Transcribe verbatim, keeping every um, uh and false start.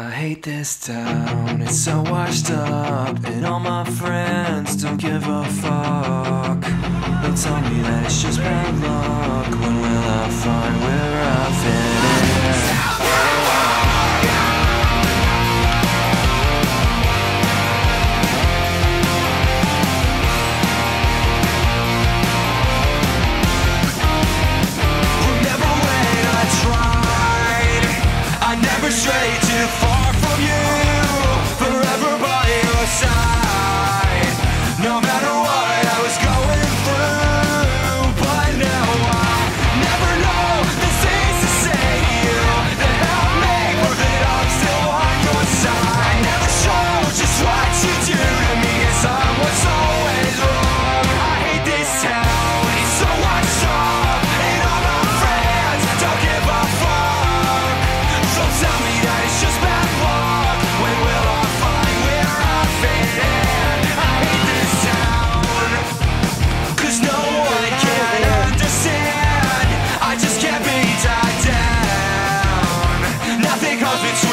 I hate this town, it's so washed up, and all my friends don't give a fuck. They tell me that it's just bad luck. When will I find where I fit in? Remember when I tried? I never strayed too far. It's